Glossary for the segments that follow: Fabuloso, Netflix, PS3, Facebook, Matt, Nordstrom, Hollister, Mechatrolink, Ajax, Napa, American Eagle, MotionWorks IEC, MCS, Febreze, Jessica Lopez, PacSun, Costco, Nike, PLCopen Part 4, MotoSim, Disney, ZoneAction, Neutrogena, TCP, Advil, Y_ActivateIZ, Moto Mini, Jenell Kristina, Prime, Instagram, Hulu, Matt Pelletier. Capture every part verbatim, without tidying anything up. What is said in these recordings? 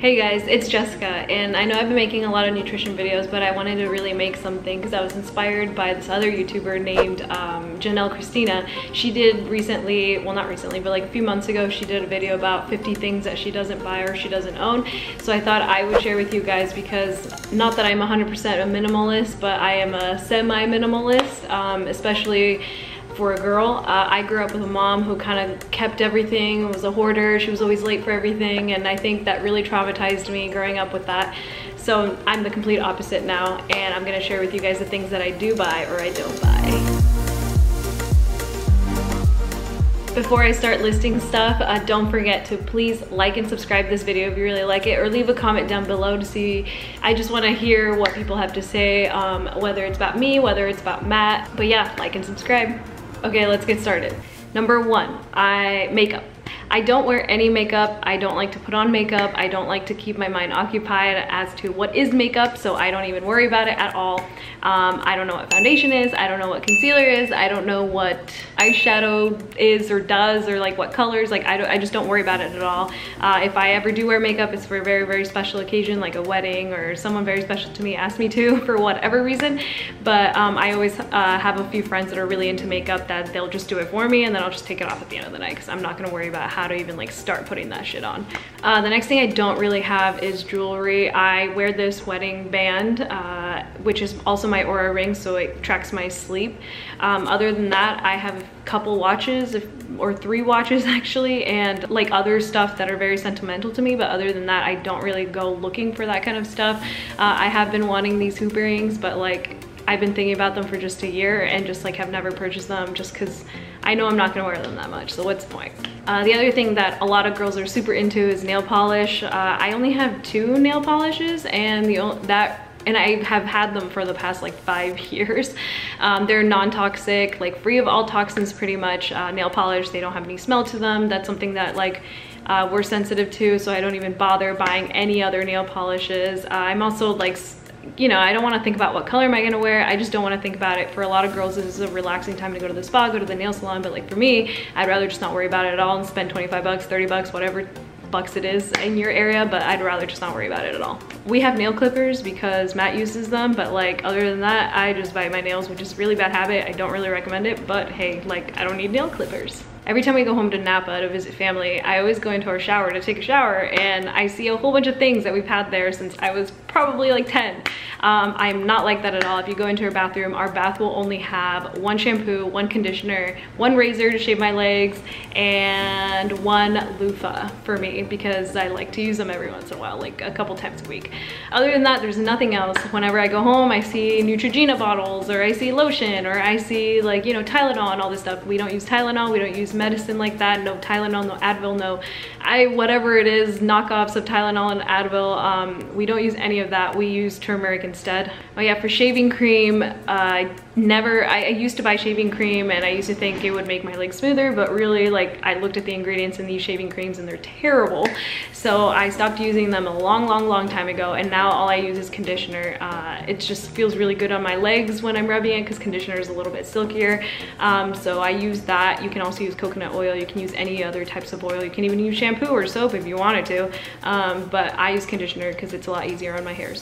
Hey guys, it's Jessica, and I know I've been making a lot of nutrition videos, but I wanted to really make something because I was inspired by this other YouTuber named um, Jenell Kristina. She did recently, well not recently, but like a few months ago, she did a video about fifty things that she doesn't buy or she doesn't own. So I thought I would share with you guys because not that I'm one hundred percent a minimalist, but I am a semi-minimalist, um, especially for a girl. Uh, I grew up with a mom who kind of kept everything, was a hoarder, she was always late for everything, and I think that really traumatized me growing up with that. So I'm the complete opposite now, and I'm gonna share with you guys the things that I do buy or I don't buy. Before I start listing stuff, uh, don't forget to please like and subscribe this video if you really like it, or leave a comment down below to see. I just wanna hear what people have to say, um, whether it's about me, whether it's about Matt, but yeah, like and subscribe. Okay, let's get started. Number one, I makeup. I don't wear any makeup. I don't like to put on makeup. I don't like to keep my mind occupied as to what is makeup, so I don't even worry about it at all. Um, I don't know what foundation is. I don't know what concealer is. I don't know what eyeshadow is or does, or like what colors. Like I, don't, I just don't worry about it at all. Uh, if I ever do wear makeup, it's for a very, very special occasion, like a wedding or someone very special to me asked me to for whatever reason. But um, I always uh, have a few friends that are really into makeup that they'll just do it for me, and then I'll just take it off at the end of the night because I'm not gonna worry about how to even like start putting that shit on. Uh, the next thing I don't really have is jewelry. I wear this wedding band, uh, which is also my aura ring, so it tracks my sleep. Um, other than that, I have a couple watches, or three watches actually, and like other stuff that are very sentimental to me, but other than that, I don't really go looking for that kind of stuff. Uh, I have been wanting these hoop earrings, but like I've been thinking about them for just a year and just like have never purchased them just because I know I'm not gonna wear them that much, so what's the point? Uh, the other thing that a lot of girls are super into is nail polish. Uh, I only have two nail polishes, and the only, that and I have had them for the past like five years. Um, they're non-toxic, like free of all toxins pretty much. Uh, nail polish, they don't have any smell to them. That's something that like uh, we're sensitive to, so I don't even bother buying any other nail polishes. Uh, I'm also like, you know, I don't want to think about what color am I going to wear. I just don't want to think about it. For a lot of girls, this is a relaxing time to go to the spa, go to the nail salon, but like for me, I'd rather just not worry about it at all and spend twenty-five bucks, thirty bucks, whatever bucks it is in your area, but I'd rather just not worry about it at all. We have nail clippers because Matt uses them, but like other than that, I just bite my nails, which is a really bad habit. I don't really recommend it, but hey, like I don't need nail clippers. Every time we go home to Napa to visit family, I always go into our shower to take a shower, and I see a whole bunch of things that we've had there since I was probably like ten. Um, I'm not like that at all. If you go into our bathroom, our bath will only have one shampoo, one conditioner, one razor to shave my legs, and one loofah for me because I like to use them every once in a while, like a couple times a week. Other than that, there's nothing else. Whenever I go home, I see Neutrogena bottles, or I see lotion, or I see like, you know, Tylenol and all this stuff. We don't use Tylenol, we don't use medicine like that, no Tylenol, no Advil, no I whatever it is, knockoffs of Tylenol and Advil. Um, we don't use any of that. We use turmeric instead. Oh yeah, for shaving cream, uh, I never, I, I used to buy shaving cream and I used to think it would make my legs smoother, but really like I looked at the ingredients in these shaving creams and they're terrible. So I stopped using them a long, long, long time ago, and now all I use is conditioner. Uh, it just feels really good on my legs when I'm rubbing it because conditioner is a little bit silkier. Um, so I use that. You can also use coconut oil, you can use any other types of oil, you can even use shampoo or soap if you wanted to, um, but I use conditioner because it's a lot easier on my hairs.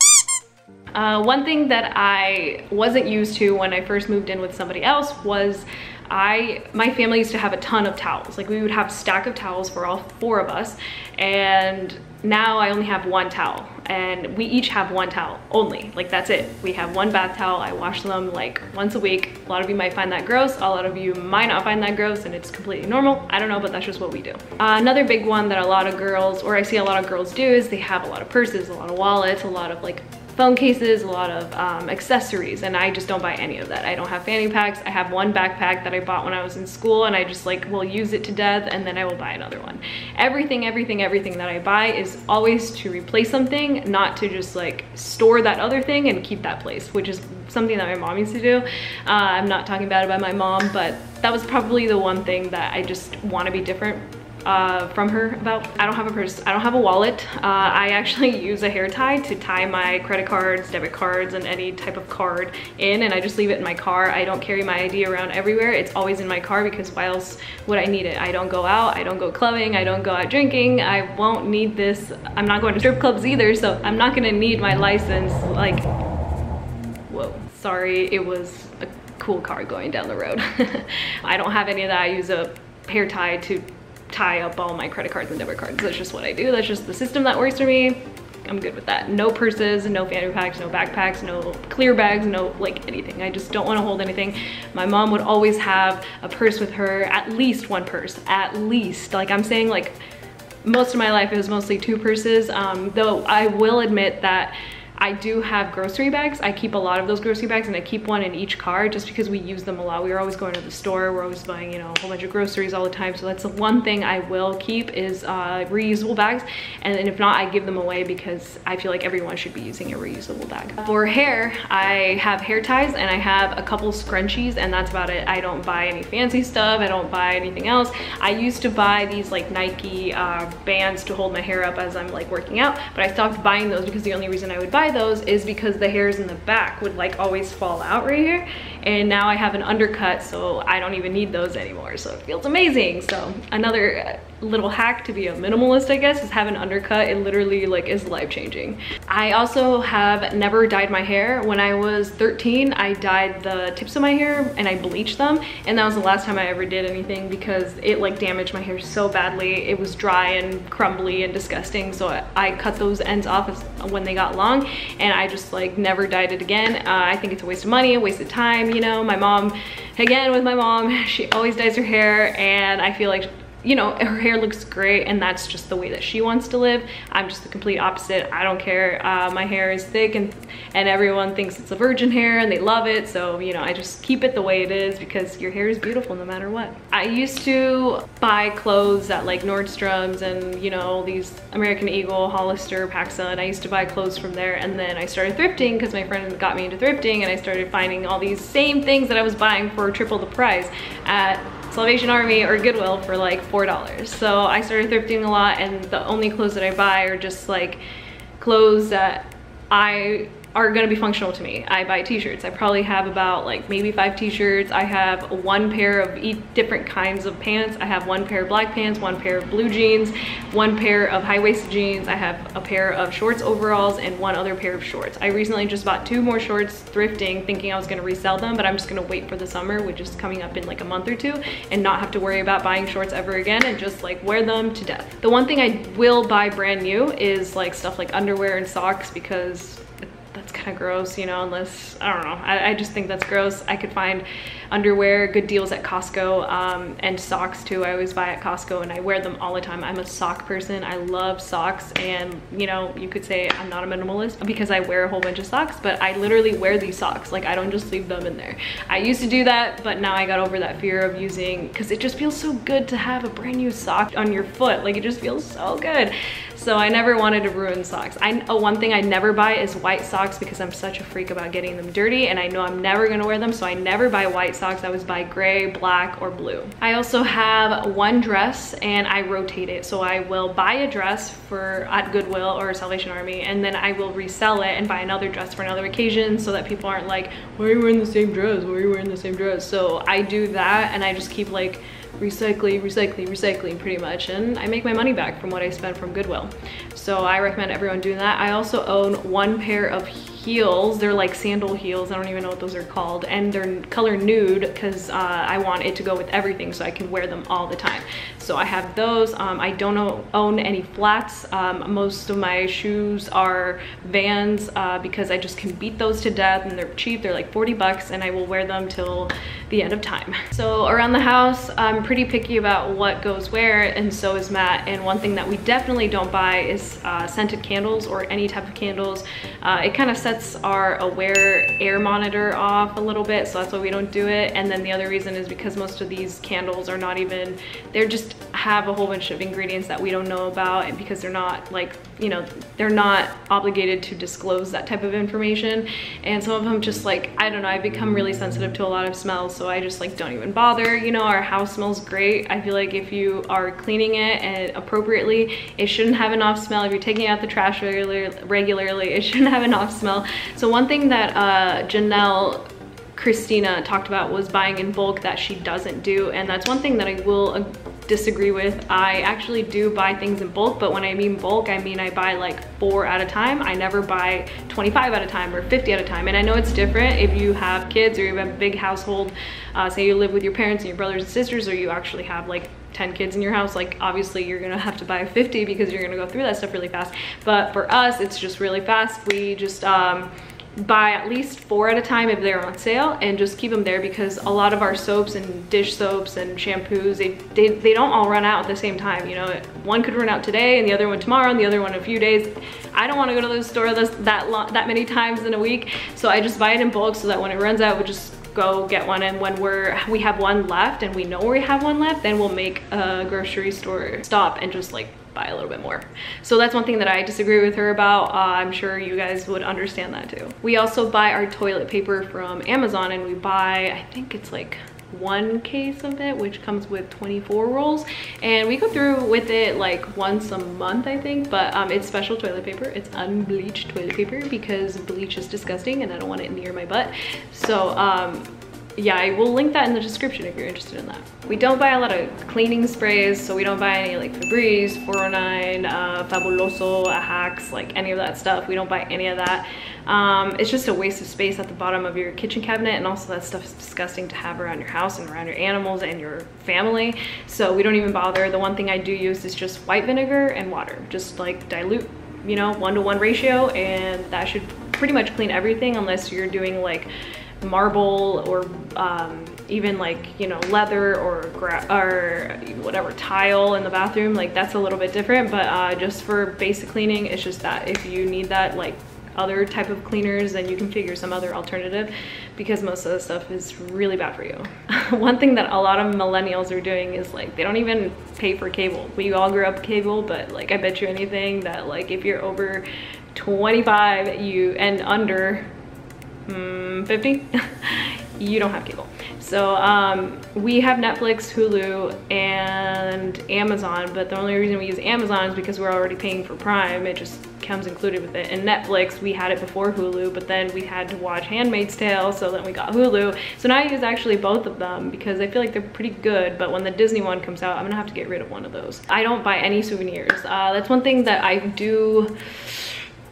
Uh, one thing that I wasn't used to when I first moved in with somebody else was I, my family used to have a ton of towels. Like we would have a stack of towels for all four of us, and now I only have one towel, and we each have one towel only. Like that's it. We have one bath towel. I wash them like once a week. A lot of you might find that gross. A lot of you might not find that gross, and it's completely normal. I don't know, but that's just what we do. Uh, another big one that a lot of girls, or I see a lot of girls do, is they have a lot of purses, a lot of wallets, a lot of like phone cases, a lot of um, accessories, and I just don't buy any of that. I don't have fanny packs. I have one backpack that I bought when I was in school, and I just like will use it to death, and then I will buy another one. Everything, everything, everything that I buy is always to replace something, not to just like store that other thing and keep that place, which is something that my mom used to do. Uh, I'm not talking bad about my mom, but that was probably the one thing that I just want to be different uh, from her about. I don't have a purse, I don't have a wallet. Uh, I actually use a hair tie to tie my credit cards, debit cards, and any type of card in, and I just leave it in my car. I don't carry my I D around everywhere. It's always in my car because why else would I need it? I don't go out, I don't go clubbing, I don't go out drinking. I won't need this. I'm not going to strip clubs either, so I'm not gonna need my license. Like, whoa, sorry, it was a cool car going down the road. I don't have any of that. I use a hair tie to tie up all my credit cards and debit cards. That's just what I do. That's just the system that works for me. I'm good with that. No purses, no fanny packs, no backpacks, no clear bags, no like anything. I just don't want to hold anything. My mom would always have a purse with her, at least one purse, at least. Like I'm saying, like most of my life it was mostly two purses, um, though I will admit that I do have grocery bags. I keep a lot of those grocery bags and I keep one in each car just because we use them a lot. We are always going to the store. We're always buying, you know, a whole bunch of groceries all the time. So that's the one thing I will keep is uh, reusable bags. And then if not, I give them away because I feel like everyone should be using a reusable bag. For hair, I have hair ties and I have a couple scrunchies and that's about it. I don't buy any fancy stuff. I don't buy anything else. I used to buy these like Nike uh, bands to hold my hair up as I'm like working out, but I stopped buying those because the only reason I would buy those is because the hairs in the back would like always fall out right here, and now I have an undercut, so I don't even need those anymore, so it feels amazing. So another little hack to be a minimalist, I guess, is have an undercut. It literally like is life-changing. I also have never dyed my hair. When I was thirteen, I dyed the tips of my hair and I bleached them, and that was the last time I ever did anything because it like damaged my hair so badly. It was dry and crumbly and disgusting, so I, I cut those ends off when they got long and I just like never dyed it again. Uh, I think it's a waste of money, a waste of time, you know. My mom, again with my mom, she always dyes her hair and I feel like, you know, her hair looks great and that's just the way that she wants to live. I'm just the complete opposite. I don't care. Uh, my hair is thick and and everyone thinks it's a virgin hair and they love it. So, you know, I just keep it the way it is because your hair is beautiful no matter what. I used to buy clothes at like Nordstrom's and, you know, these American Eagle, Hollister, PacSun. I used to buy clothes from there, and then I started thrifting because my friend got me into thrifting, and I started finding all these same things that I was buying for triple the price at Salvation Army or Goodwill for like four dollars. So I started thrifting a lot, and the only clothes that I buy are just like clothes that I are gonna be functional to me. I buy t-shirts. I probably have about like maybe five t-shirts. I have one pair of each different kinds of pants. I have one pair of black pants, one pair of blue jeans, one pair of high-waisted jeans. I have a pair of shorts overalls and one other pair of shorts. I recently just bought two more shorts thrifting, thinking I was gonna resell them, but I'm just gonna wait for the summer, which is coming up in like a month or two, and not have to worry about buying shorts ever again and just like wear them to death. The one thing I will buy brand new is like stuff like underwear and socks because that's kind of gross, you know, unless, I don't know, I, I just think that's gross. I could find underwear, good deals at Costco, um, and socks too. I always buy at Costco and I wear them all the time. I'm a sock person. I love socks, and, you know, you could say I'm not a minimalist because I wear a whole bunch of socks, but I literally wear these socks. Like, I don't just leave them in there. I used to do that, but now I got over that fear of using, because it just feels so good to have a brand new sock on your foot. Like, it just feels so good. So I never wanted to ruin socks. I, oh, one thing I never buy is white socks because I'm such a freak about getting them dirty, and I know I'm never gonna wear them, so I never buy white socks. I always buy gray, black, or blue. I also have one dress and I rotate it. So I will buy a dress for at Goodwill or Salvation Army, and then I will resell it and buy another dress for another occasion so that people aren't like, why are you wearing the same dress? Why are you wearing the same dress? So I do that, and I just keep like recycling, recycling, recycling pretty much, and I make my money back from what I spend from Goodwill. So I recommend everyone doing that. I also own one pair of heels. They're like sandal heels. I don't even know what those are called, and they're color nude because uh, I want it to go with everything so I can wear them all the time. So I have those. Um, I don't own any flats. Um, most of my shoes are Vans uh, because I just can beat those to death, and they're cheap. They're like forty bucks, and I will wear them till the end of time. So around the house, I'm pretty picky about what goes where, and so is Matt. And one thing that we definitely don't buy is uh, scented candles or any type of candles. Uh, it kind of sets our Aware air monitor off a little bit, so that's why we don't do it. And then the other reason is because most of these candles are not even, they're just have a whole bunch of ingredients that we don't know about, and because they're not like you know, they're not obligated to disclose that type of information. And some of them just like, I don't know, I've become really sensitive to a lot of smells, so I just like don't even bother. You know, our house smells great. I feel like if you are cleaning it and appropriately, it shouldn't have an off smell. If you're taking out the trash regular, regularly, it shouldn't have an off smell. So one thing that uh, Jenell Kristina talked about was buying in bulk that she doesn't do, and that's one thing that I will uh, disagree with. I actually do buy things in bulk, but when I mean bulk, I mean I buy like four at a time. I never buy twenty-five at a time or fifty at a time. And I know it's different if you have kids or you have a big household, uh, say you live with your parents and your brothers and sisters, or you actually have like ten kids in your house, like obviously you're gonna have to buy fifty because you're gonna go through that stuff really fast. But for us, it's just really fast. We just um, buy at least four at a time if they're on sale and just keep them there, because a lot of our soaps and dish soaps and shampoos, they, they, they don't all run out at the same time. You know, one could run out today and the other one tomorrow and the other one in a few days. I don't want to go to the store that that, that many times in a week, so I just buy it in bulk so that when it runs out, we just go get one, and when we're we have one left and we know we have one left, then we'll make a grocery store stop and just like buy a little bit more. So that's one thing that I disagree with her about. Uh, I'm sure you guys would understand that too. We also buy our toilet paper from Amazon, and we buy, I think it's like one case of it, which comes with twenty-four rolls, and we go through with it like once a month, I think. But um, it's special toilet paper. It's unbleached toilet paper because bleach is disgusting and I don't want it near my butt. So um, yeah, I will link that in the description if you're interested in that. We don't buy a lot of cleaning sprays, so we don't buy any like Febreze, four oh nine, uh, Fabuloso, Ajax, like any of that stuff. We don't buy any of that. Um, it's just a waste of space at the bottom of your kitchen cabinet, and also that stuff is disgusting to have around your house and around your animals and your family. So we don't even bother. The one thing I do use is just white vinegar and water, just like dilute, you know, one-to-one ratio, and that should pretty much clean everything, unless you're doing like marble or um, even like, you know, leather or gra or whatever tile in the bathroom, like that's a little bit different. But uh, just for basic cleaning, it's just that if you need that like other type of cleaners, then you can figure some other alternative, because most of the stuff is really bad for you. One thing that a lot of millennials are doing is like they don't even pay for cable. We all grew up cable, but like I bet you anything that like if you're over twenty-five you and under fifty you don't have cable. So um we have Netflix, Hulu, and Amazon, but the only reason we use Amazon is because we're already paying for Prime. It just comes included with it. And Netflix, we had it before Hulu, but then we had to watch Handmaid's Tale, so then we got Hulu. So now I use actually both of them because I feel like they're pretty good, but when the Disney one comes out, I'm gonna have to get rid of one of those. I don't buy any souvenirs. Uh that's one thing that I do.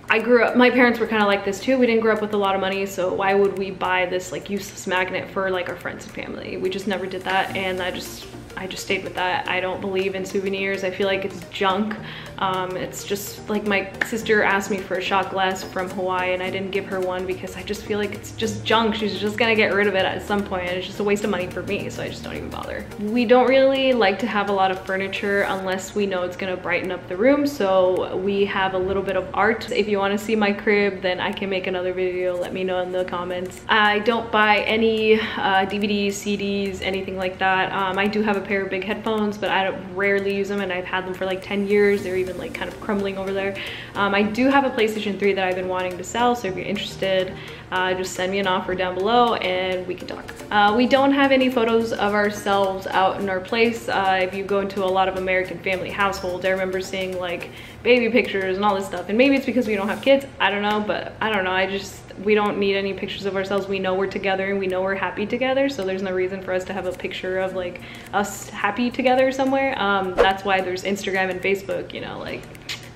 I grew up, my parents were kind of like this too. We didn't grow up with a lot of money, so why would we buy this like useless magnet for like our friends and family? We just never did that, and I just, I just stayed with that. I don't believe in souvenirs. I feel like it's junk. Um, it's just like my sister asked me for a shot glass from Hawaii, and I didn't give her one because I just feel like it's just junk. She's just gonna get rid of it at some point, and it's just a waste of money for me, so I just don't even bother. We don't really like to have a lot of furniture unless we know it's gonna brighten up the room, so we have a little bit of art. If you want to see my crib, then I can make another video. Let me know in the comments. I don't buy any uh, D V Ds, C Ds, anything like that. Um, I do have a pair of big headphones, but I don't rarely use them, and I've had them for like ten years. They're even like kind of crumbling over there. Um, I do have a PlayStation three that I've been wanting to sell, so if you're interested, uh, just send me an offer down below and we can talk. Uh, we don't have any photos of ourselves out in our place. Uh, if you go into a lot of American family households, I remember seeing like baby pictures and all this stuff, and maybe it's because we don't have kids, I don't know, but I don't know, I just, we don't need any pictures of ourselves. We know we're together and we know we're happy together, so there's no reason for us to have a picture of like us happy together somewhere. Um, that's why there's Instagram and Facebook, you know, like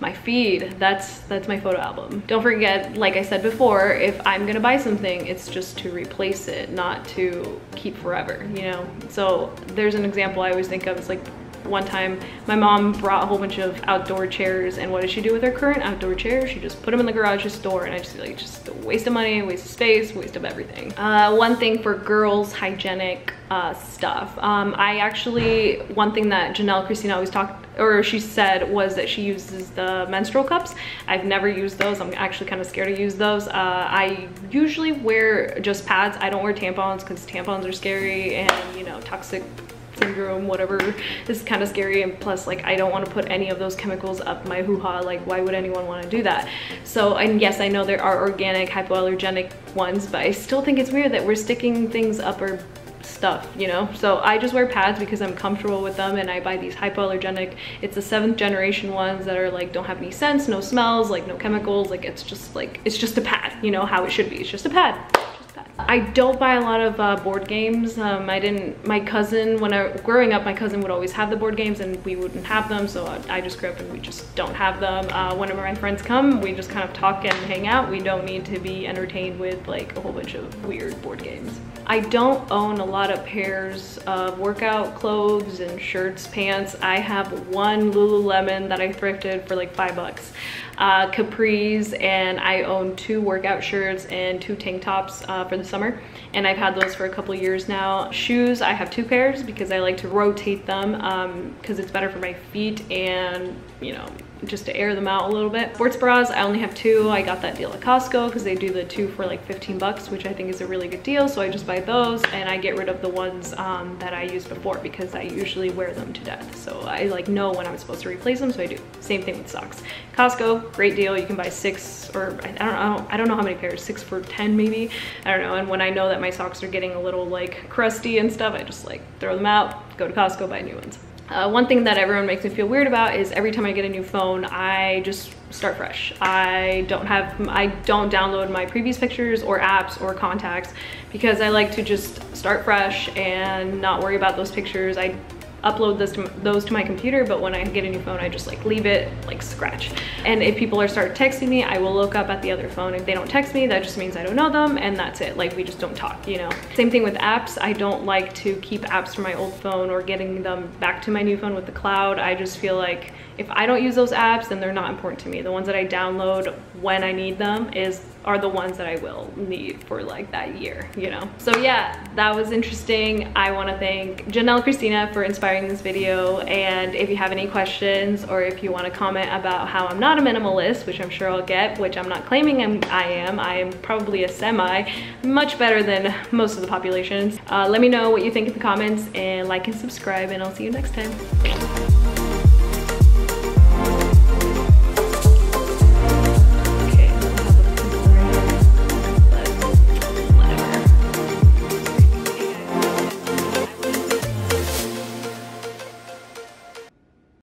my feed, that's that's my photo album. Don't forget, like I said before, if I'm gonna buy something, it's just to replace it, not to keep forever, you know. So there's an example I always think of. It's like one time my mom brought a whole bunch of outdoor chairs, and what did she do with her current outdoor chair? She just put them in the garage door, and I just feel like just a waste of money, waste of space, waste of everything. Uh, one thing for girls, hygienic uh, stuff. Um, I actually, one thing that Jenell Kristina always talked, or she said, was that she uses the menstrual cups. I've never used those. I'm actually kind of scared to use those. Uh, I usually wear just pads. I don't wear tampons because tampons are scary and, you know, toxic syndrome, whatever, is kind of scary. And plus, like, I don't want to put any of those chemicals up my hoo-ha. Like, why would anyone want to do that? So, and yes, I know there are organic, hypoallergenic ones, but I still think it's weird that we're sticking things up our stuff, you know? So I just wear pads because I'm comfortable with them, and I buy these hypoallergenic, it's the seventh generation ones that are like, don't have any scents, no smells, like no chemicals, like it's just like, it's just a pad, you know, how it should be, it's just a pad. I don't buy a lot of uh, board games. Um, I didn't, my cousin, when I, growing up, my cousin would always have the board games and we wouldn't have them. So I, I just grew up and we just don't have them. Uh, whenever my friends come, we just kind of talk and hang out. We don't need to be entertained with like a whole bunch of weird board games. I don't own a lot of pairs of workout clothes and shirts, pants. I have one Lululemon that I thrifted for like five bucks. Uh, capris, and I own two workout shirts and two tank tops uh, for the summer, and I've had those for a couple years now. Shoes, I have two pairs because I like to rotate them um, because it's better for my feet and, you know, just to air them out a little bit. Sports bras, I only have two. I got that deal at Costco because they do the two for like fifteen bucks, which I think is a really good deal. So I just buy those and I get rid of the ones um, that I used before because I usually wear them to death. So I like know when I'm supposed to replace them, so I do. Same thing with socks. Costco, great deal. You can buy six or I don't, I don't, I don't know how many pairs, six for ten maybe. I don't know. And when I know that my socks are getting a little like crusty and stuff, I just like throw them out, go to Costco, buy new ones. Uh, one thing that everyone makes me feel weird about is every time I get a new phone, I just start fresh. I don't have, I don't download my previous pictures or apps or contacts because I like to just start fresh and not worry about those pictures. I upload this to, those to my computer, but when I get a new phone, I just like leave it like scratch. And if people are start texting me, I will look up at the other phone. If they don't text me, that just means I don't know them, and that's it. Like, we just don't talk, you know? Same thing with apps. I don't like to keep apps from my old phone or getting them back to my new phone with the cloud. I just feel like if I don't use those apps, then they're not important to me. The ones that I download when I need them is are the ones that I will need for like that year, you know? So yeah, that was interesting. I wanna thank Jenell Kristina for inspiring this video. And if you have any questions or if you wanna comment about how I'm not a minimalist, which I'm sure I'll get, which I'm not claiming I'm, I am, I am probably a semi, much better than most of the populations. Uh, let me know what you think in the comments, and like and subscribe, and I'll see you next time.